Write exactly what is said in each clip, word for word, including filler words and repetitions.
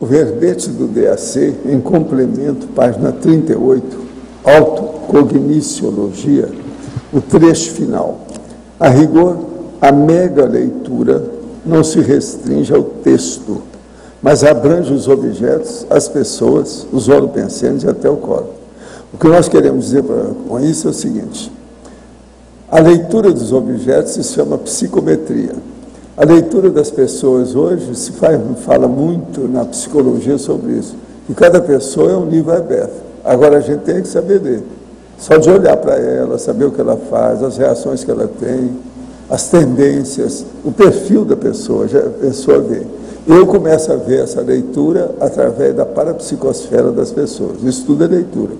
O verbete do D A C, em complemento, página trinta e oito, Autocogniciologia, o trecho final. A rigor, a mega leitura não se restringe ao texto, mas abrange os objetos, as pessoas, os onipensantes e até o corpo. O que nós queremos dizer com isso é o seguinte: a leitura dos objetos se chama psicometria. A leitura das pessoas hoje se faz, fala muito na psicologia sobre isso. E cada pessoa é um nível aberto. Agora a gente tem que saber dele. Só de olhar para ela, saber o que ela faz, as reações que ela tem, as tendências, o perfil da pessoa, a pessoa vê. Eu começo a ver essa leitura através da parapsicosfera das pessoas. Isso tudo é leitura.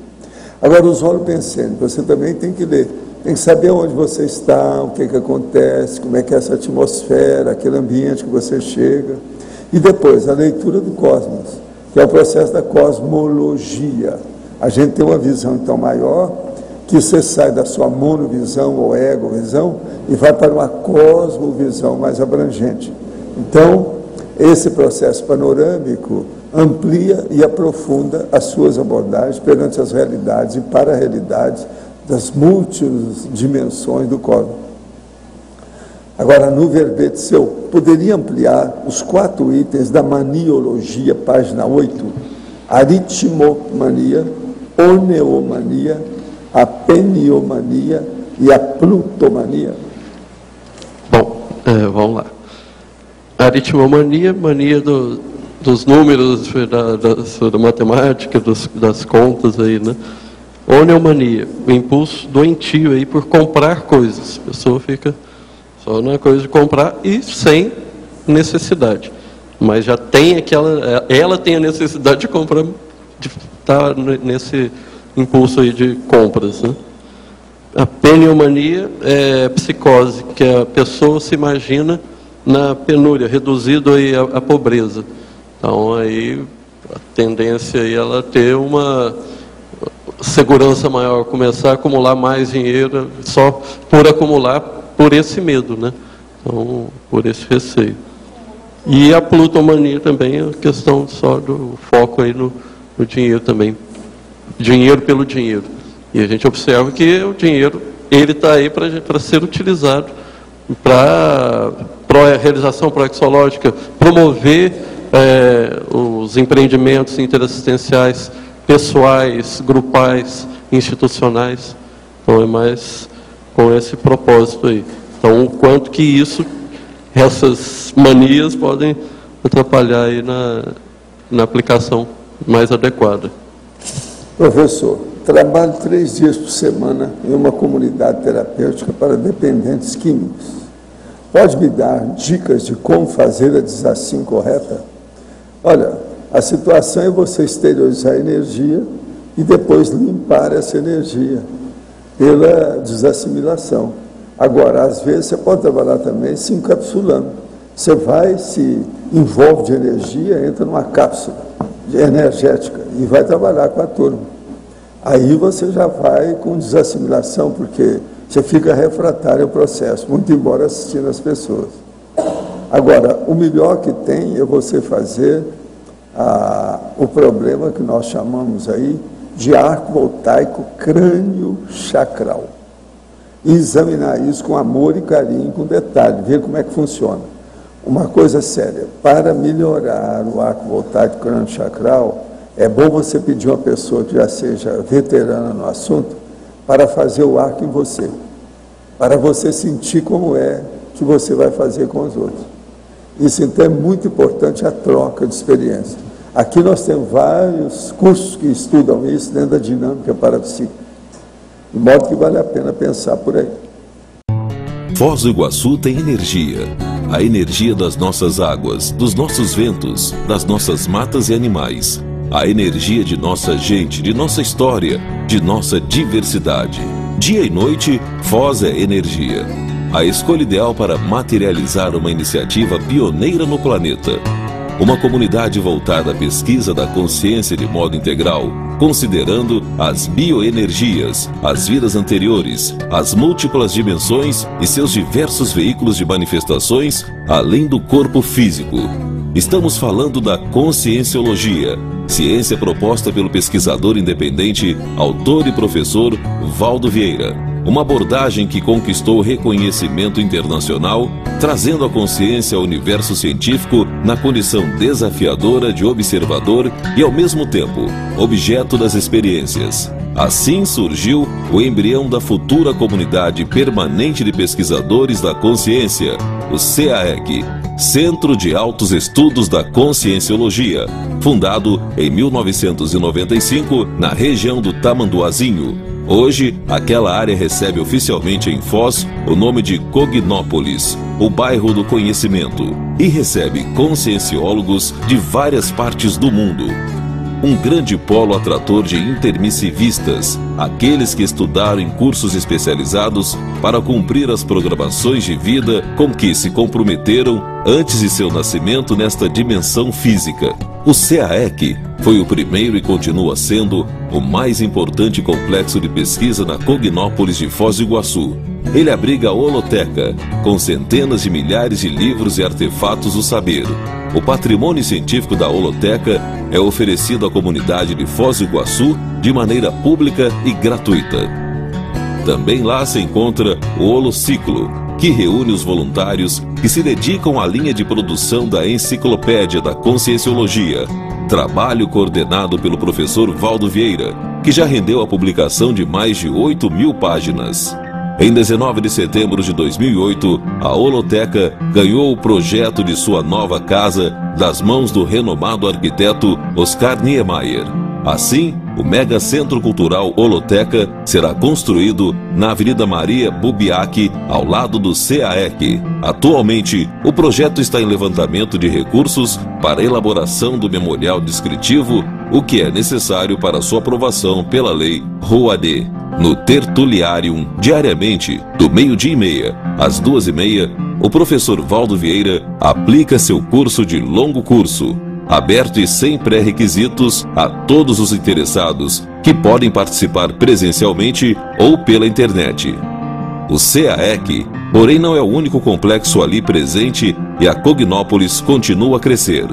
Agora, os holopensênios, você também tem que ler. Tem que saber onde você está, o que é que acontece, como é que é essa atmosfera, aquele ambiente que você chega. E depois, a leitura do cosmos, que é o processo da cosmologia. A gente tem uma visão, então, maior, que você sai da sua monovisão ou egovisão e vai para uma cosmovisão mais abrangente. Então, esse processo panorâmico amplia e aprofunda as suas abordagens perante as realidades e para a realidade das múltiplas dimensões do cosmos. Agora, no verbete seu, poderia ampliar os quatro itens da Maniologia, página oito, a ritmomania, oniomania, a peniomania e a plutomania? Bom, é, vamos lá. A ritmomania, mania do, dos números, da, da, da matemática, dos, das contas aí, né? Oniomania, o impulso doentio aí por comprar coisas. A pessoa fica só na coisa de comprar e sem necessidade. Mas já tem aquela... Ela tem a necessidade de comprar, de estar nesse impulso aí de compras, né? A peniomania é a psicose, que a pessoa se imagina na penúria, reduzido aí à, à pobreza. Então, aí, a tendência aí ela ter uma... segurança maior, começar a acumular mais dinheiro só por acumular, por esse medo, né? Então, por esse receio. E a plutomania também é questão só do foco aí no, no dinheiro também. Dinheiro pelo dinheiro. E a gente observa que o dinheiro, ele está aí para ser utilizado para a realização proexológica, promover é, os empreendimentos interassistenciais, pessoais, grupais, institucionais. Então é mais com esse propósito aí. Então, o quanto que isso, essas manias podem atrapalhar aí na, na aplicação mais adequada. Professor, trabalho três dias por semana em uma comunidade terapêutica para dependentes químicos. Pode me dar dicas de como fazer a desassim correta? Olha, a situação é você exteriorizar a energia e depois limpar essa energia pela desassimilação. Agora, às vezes, você pode trabalhar também se encapsulando. Você vai, se envolve de energia, entra numa cápsula energética e vai trabalhar com a turma. Aí você já vai com desassimilação, porque você fica refratário ao processo, muito embora assistindo as pessoas. Agora, o melhor que tem é você fazer... Ah, o problema que nós chamamos aí de arco voltaico crânio chacral. E examinar isso com amor e carinho, com detalhe, ver como é que funciona. Uma coisa séria, para melhorar o arco voltaico crânio chacral, é bom você pedir uma pessoa que já seja veterana no assunto para fazer o arco em você, para você sentir como é que você vai fazer com os outros. Isso, então, é muito importante, a troca de experiência. Aqui nós temos vários cursos que estudam isso dentro da dinâmica parapsíquica, de modo que vale a pena pensar por aí. Foz do Iguaçu tem energia, a energia das nossas águas, dos nossos ventos, das nossas matas e animais, a energia de nossa gente, de nossa história, de nossa diversidade. Dia e noite, Foz é energia. A escolha ideal para materializar uma iniciativa pioneira no planeta. Uma comunidade voltada à pesquisa da consciência de modo integral, considerando as bioenergias, as vidas anteriores, as múltiplas dimensões e seus diversos veículos de manifestações, além do corpo físico. Estamos falando da Conscienciologia, ciência proposta pelo pesquisador independente, autor e professor Waldo Vieira. Uma abordagem que conquistou reconhecimento internacional, trazendo a consciência ao universo científico na condição desafiadora de observador e, ao mesmo tempo, objeto das experiências. Assim surgiu o embrião da futura Comunidade Permanente de Pesquisadores da Consciência, o C A E C, Centro de Altos Estudos da Conscienciologia, fundado em mil novecentos e noventa e cinco na região do Tamanduazinho. Hoje, aquela área recebe oficialmente em Foz o nome de Cognópolis, o bairro do conhecimento, e recebe conscienciólogos de várias partes do mundo. Um grande polo atrator de intermissivistas, aqueles que estudaram em cursos especializados para cumprir as programações de vida com que se comprometeram antes de seu nascimento nesta dimensão física. O C A E C foi o primeiro e continua sendo o mais importante complexo de pesquisa na Cognópolis de Foz do Iguaçu. Ele abriga a Holoteca, com centenas de milhares de livros e artefatos do saber. O patrimônio científico da Holoteca é oferecido à comunidade de Foz do Iguaçu de maneira pública e gratuita. Também lá se encontra o Holociclo, que reúne os voluntários que se dedicam à linha de produção da Enciclopédia da Conscienciologia, trabalho coordenado pelo professor Waldo Vieira, que já rendeu a publicação de mais de oito mil páginas. Em dezenove de setembro de dois mil e oito, a Holoteca ganhou o projeto de sua nova casa das mãos do renomado arquiteto Oscar Niemeyer. Assim, o mega centro cultural Holoteca será construído na Avenida Maria Bubiaque, ao lado do C A E C. Atualmente, o projeto está em levantamento de recursos para a elaboração do memorial descritivo, o que é necessário para sua aprovação pela lei ROADE. No Tertuliarium, diariamente, do meio-dia e meia às duas e meia, o professor Waldo Vieira aplica seu curso de longo curso, aberto e sem pré-requisitos a todos os interessados, que podem participar presencialmente ou pela internet. O C A E C, porém, não é o único complexo ali presente e a Cognópolis continua a crescer.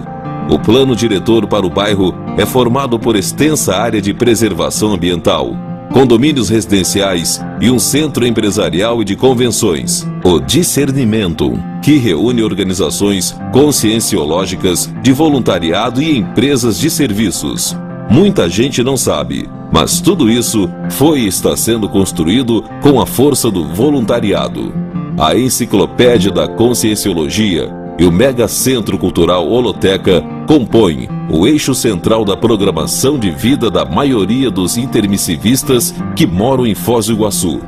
O plano diretor para o bairro é formado por extensa área de preservação ambiental, condomínios residenciais e um centro empresarial e de convenções, o Discernimento, que reúne organizações conscienciológicas de voluntariado e empresas de serviços. Muita gente não sabe, mas tudo isso foi e está sendo construído com a força do voluntariado. A Enciclopédia da Conscienciologia e o mega centro cultural Holoteca compõem o eixo central da programação de vida da maioria dos intermissivistas que moram em Foz do Iguaçu.